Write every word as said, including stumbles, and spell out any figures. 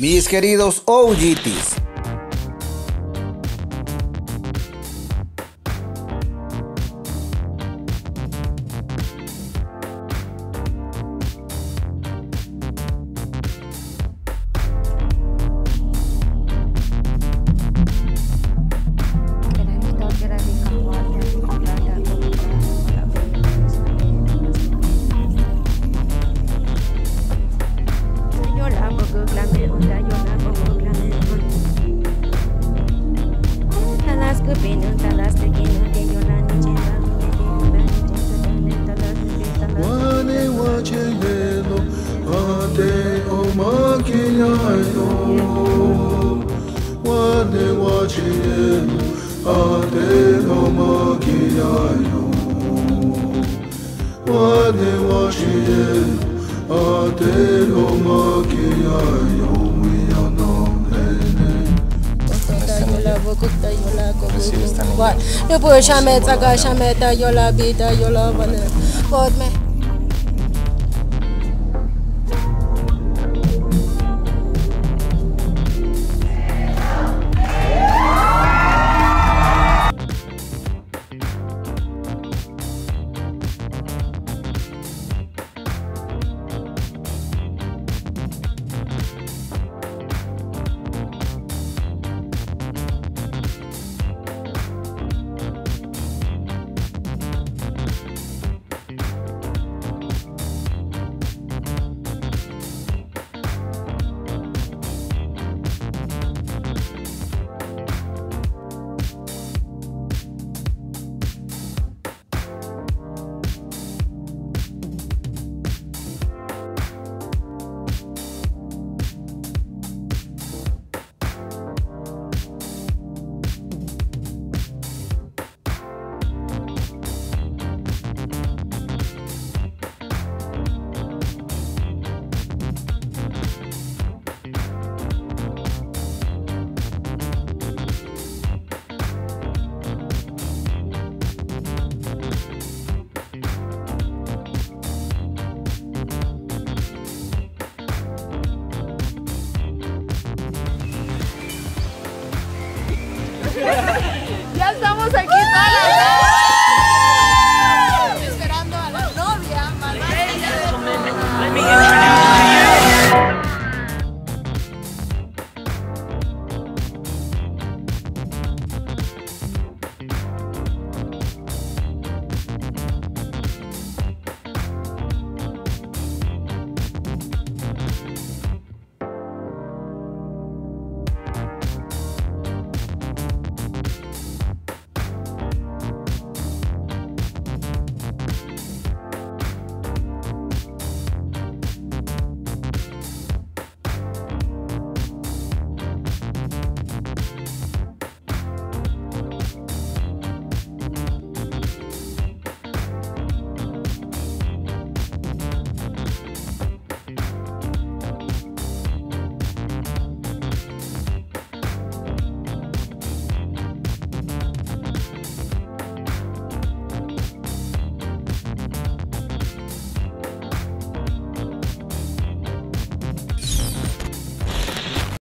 Mis queridos O G Ts, What? You push a met, a gash a met, a yola beat, a yola bonnet. But me.